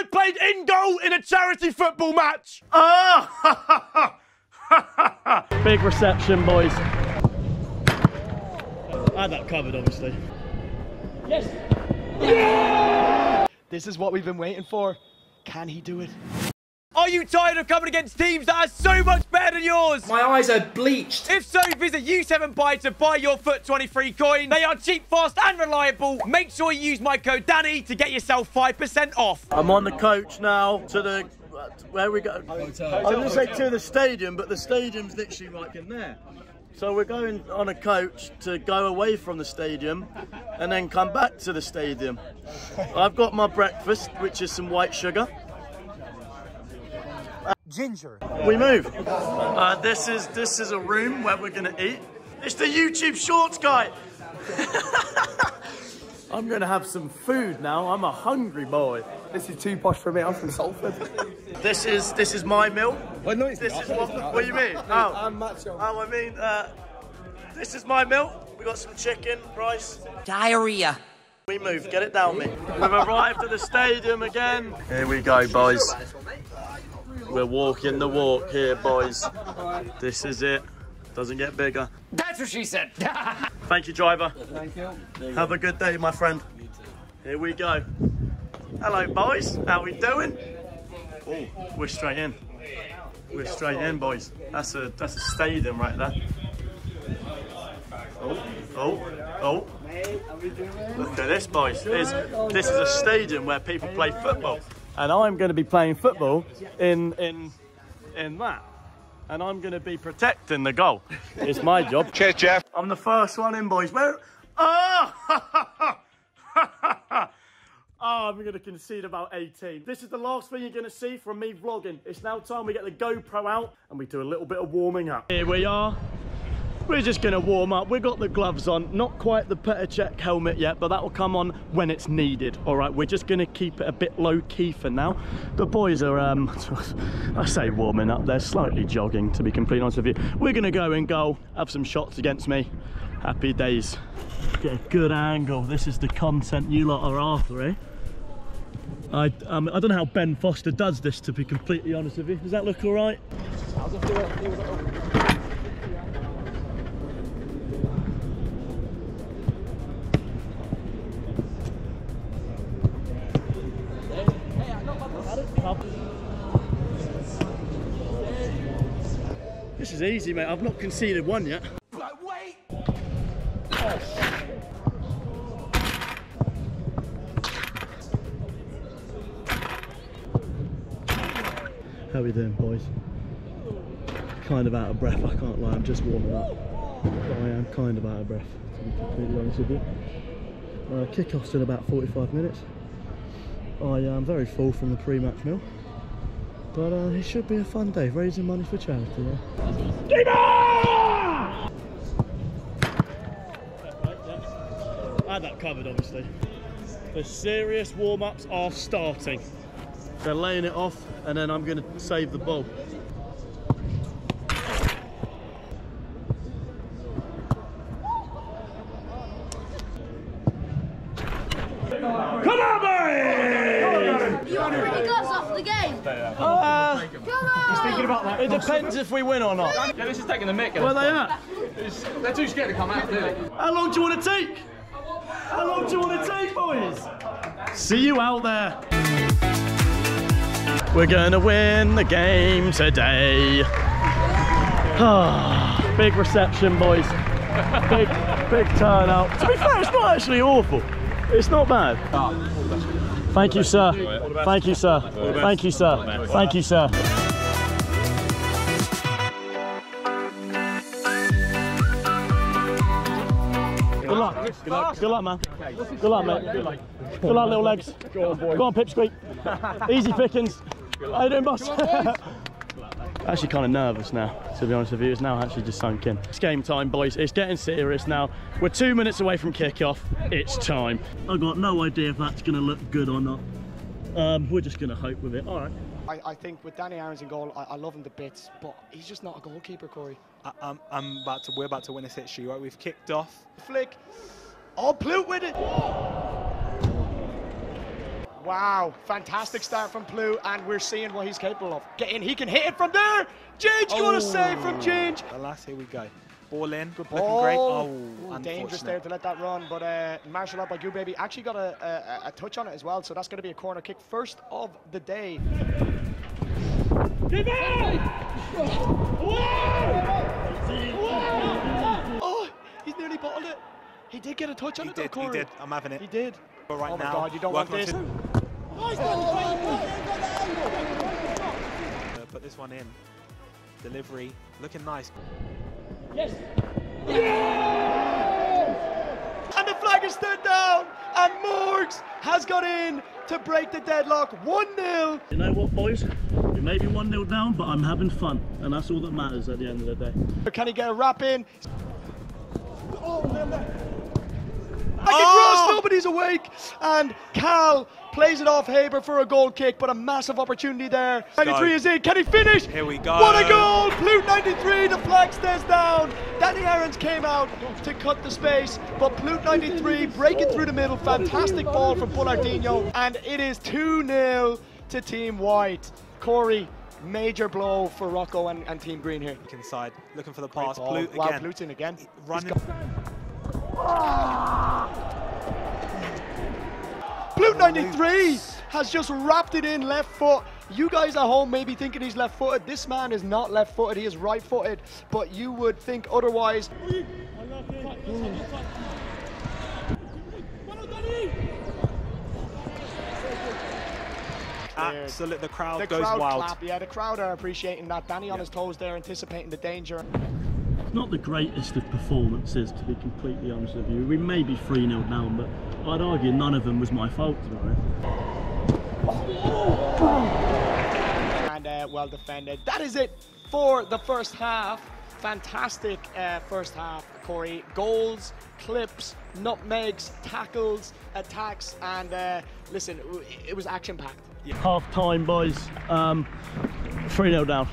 I played in goal in a charity football match. Oh! Big reception, boys. I had that covered, obviously. Yes! Yeah! This is what we've been waiting for. Can he do it? Are you tired of coming against teams that are so much better than yours? My eyes are bleached. If so, visit U7Buy to buy your FUT 23 coin. They are cheap, fast and reliable. Make sure you use my code Danny to get yourself 5% off. I'm on the coach now to the... Where we go? Hotel. I was going to say to the stadium, but the stadium's literally right in there. So we're going on a coach to go away from the stadium and then come back to the stadium. I've got my breakfast, which is some white sugar. Ginger. We move. This is a room where we're going to eat. It's the YouTube Shorts guy. I'm going to have some food now. I'm a hungry boy. This is too posh for me. I'm from Salford. This is my meal. Well, no, this is what do you mean? Oh, I'm macho. Oh, I mean, this is my meal. We got some chicken, rice. Diarrhea. We move. Get it down, mate. We've arrived at the stadium again. Here we go, boys. We're walking the walk here, boys. This is it. Doesn't get bigger. That's what she said. Thank you, driver. Thank you. Have a good day, my friend. You too. Here we go. Hello, boys. How we doing? Oh, we're straight in. We're straight in, boys. That's a stadium right there. Oh, oh, oh. Look at this, boys. This is a stadium where people play football. And I'm going to be playing football in that. And I'm going to be protecting the goal. It's my job. Cheers, Jeff. I'm the first one in, boys. Where? Oh! Oh, I'm going to concede about 18. This is the last thing you're going to see from me vlogging. It's now time we get the GoPro out and we do a little bit of warming up. Here we are. We're just going to warm up. We've got the gloves on. Not quite the Petacek helmet yet, but that will come on when it's needed. All right, we're just going to keep it a bit low-key for now. The boys are, I say warming up. They're slightly jogging, to be completely honest with you. We're going to go in goal, have some shots against me. Happy days. Get a good angle. This is the content you lot are after, eh? I don't know how Ben Foster does this, to be completely honest with you. Does that look all right? This is easy, mate. I've not conceded one yet. But wait! Oh, how we doing, boys? Kind of out of breath, I can't lie. I'm just warming up. But I am kind of out of breath, to be completely honest with you. Kickoff's in about 45 minutes. I am very full from the pre-match meal, but it should be a fun day raising money for charity. Yeah. I had that covered, obviously. The serious warm-ups are starting. They're laying it off, and then I'm going to save the ball. It depends if we win or not. Yeah, this is taking the mick. Where they at? They're too scared to come out, really. How long do you want to take? How long do you want to take, boys? See you out there. We're going to win the game today. Oh, big reception, boys. Big turnout. To be fair, it's not actually awful. It's not bad. Thank you, sir. Thank you, sir. Thank you, sir. Thank you, sir. Thank you, sir. Good luck. Good luck, man. Good luck, mate. Good luck, little legs. Go on, boy. Go on, pipsqueak. Easy pickings. How you doing, boss? Actually kind of nervous now, to be honest with you. It's now actually just sunk in. It's game time, boys. It's getting serious now. We're 2 minutes away from kickoff. It's time. I've got no idea if that's going to look good or not. We're just going to hope with it. All right. I think with Danny Aarons in goal, I love him to bits, but he's just not a goalkeeper, Corey. We're about to win this issue, right? We've kicked off. Flick. Oh, Blute with it! Wow, fantastic start from Blue, and we're seeing what he's capable of. Get in, he can hit it from there. Ginge, got a save from Ginge. Alas, here we go. Ball in, good looking great. Oh, dangerous there to let that run, but marshal up by Goobaby. Actually got a touch on it as well, so that's going to be a corner kick. First of the day. Give it! Oh, he's nearly bottled it. He did get a touch on it, though, Corey. He did, I'm having it. He did. Right now. God, you don't want this. Put this one in. Delivery, looking nice. Yes. Yes! And the flag is stood down, and Morgz has got in to break the deadlock. 1-0. You know what, boys? We may be 1-0 down, but I'm having fun, and that's all that matters at the end of the day. Can he get a wrap in? Oh, man. Nobody's awake, and Cal plays it off Haber for a goal kick, but a massive opportunity there. 93 is in. Can he finish? Here we go. What a goal! Blute 93, the flag stays down. Danny Aarons came out to cut the space, but Blute 93 breaking through the middle. Fantastic ball from Bullardino, and it is 2-0 to Team White. Corey, major blow for Rocco and Team Green here. Inside, looking for the pass. Blute again. Wow, Blute's in again. Running. Blute 93 has just wrapped it in left foot. You guys at home may be thinking he's left footed. This man is not left footed, he is right footed, but you would think otherwise. Absolutely, the crowd goes wild. Clap. Yeah, the crowd are appreciating that. Danny on his toes there, anticipating the danger. It's not the greatest of performances, to be completely honest with you. We may be 3-0 down, but I'd argue none of them was my fault, to be honest. And well defended. That is it for the first half. Fantastic first half, Corey. Goals, clips, nutmegs, tackles, attacks, and listen, it was action-packed. Yeah. Half-time, boys. 3-0 down.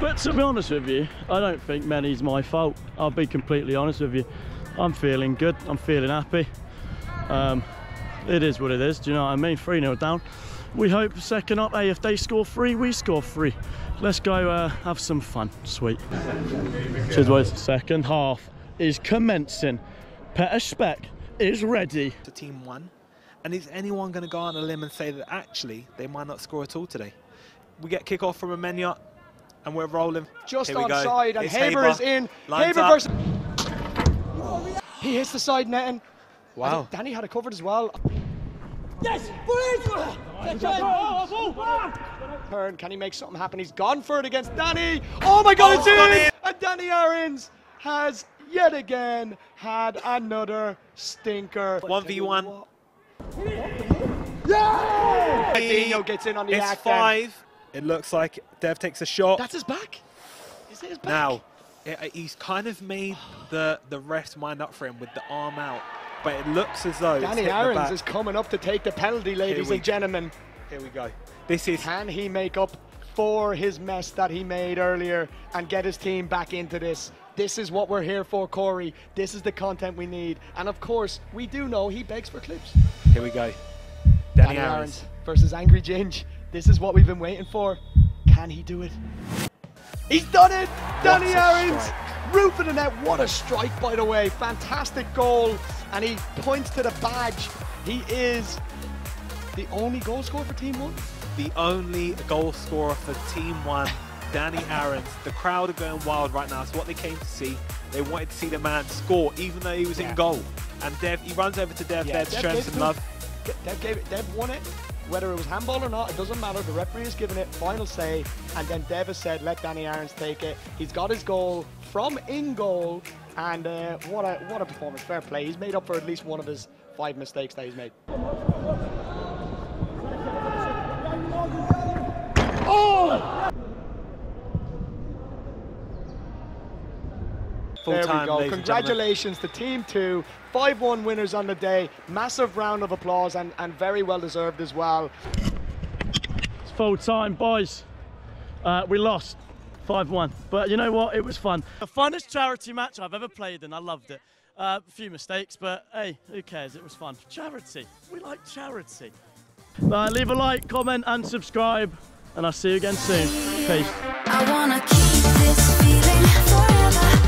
But to be honest with you, I don't think many's my fault. I'll be completely honest with you. I'm feeling good. I'm feeling happy. It is what it is. Do you know what I mean? 3-0 down. We hope second up, hey, if they score three, we score three. Let's go have some fun. Sweet. Cheers, boys. Second half is commencing. Peter Speck is ready. To Team 1. And is anyone going to go on a limb and say that actually they might not score at all today? We get kick off from a Menyot. And we're rolling. Just onside, and Haber is in. Haber versus... He hits the side netting. Wow. Danny had it covered as well. Yes! Turn, can he make something happen? He's gone for it against Danny. Oh my God, it's in! And Danny Aarons has yet again had another stinker. 1v1. Yeah! Dino gets in on the act. It's 5. It looks like Dev takes a shot. That's his back. Is it his back? Now, he's kind of made the rest mind up for him with the arm out, but it looks as though Danny Aarons is coming up to take the penalty, ladies and gentlemen. Here we go. This is. Can he make up for his mess that he made earlier and get his team back into this? This is what we're here for, Corey. This is the content we need, and of course, we do know he begs for clips. Here we go. Danny Aarons versus Angry Ginge. This is what we've been waiting for. Can he do it? He's done it! Danny Aarons, roof of the net. What a strike, by the way. Fantastic goal. And he points to the badge. He is the only goal scorer for Team 1. The only goal scorer for Team 1, Danny Aarons. The crowd are going wild right now. It's what they came to see. They wanted to see the man score, even though he was in goal. And Dev, he runs over to Dev. Dev shows some love. Dev won it. Whether it was handball or not, it doesn't matter. The referee has given it final say, and then Dev has said, let Danny Aarons take it. He's got his goal from in goal, and what a performance. Fair play. He's made up for at least one of his 5 mistakes that he's made. Oh! There we go. Congratulations to Team 2, 5-1 winners on the day. Massive round of applause and very well deserved as well. It's full time, boys. We lost 5-1, but you know what? It was fun. The funnest charity match I've ever played in. I loved it. A few mistakes, but hey, who cares? It was fun. Charity. We like charity. Right, leave a like, comment and subscribe, and I'll see you again soon. Peace. I wanna keep this feeling forever.